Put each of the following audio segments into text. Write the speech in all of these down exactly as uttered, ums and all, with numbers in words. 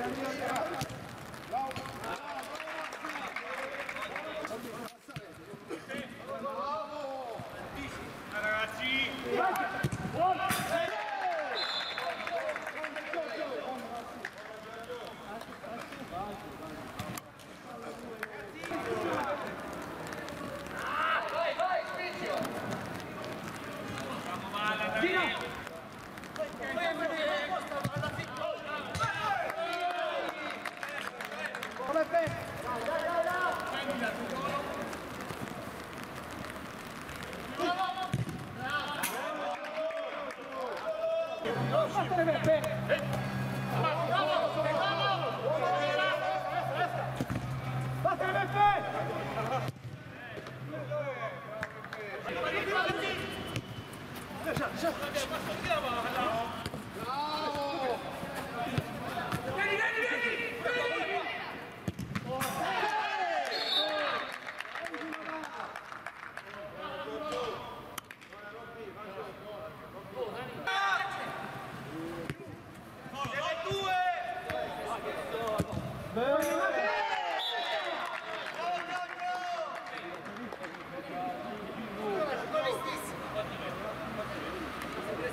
Faccio!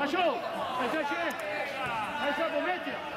Faccio! Faccio! Mettila!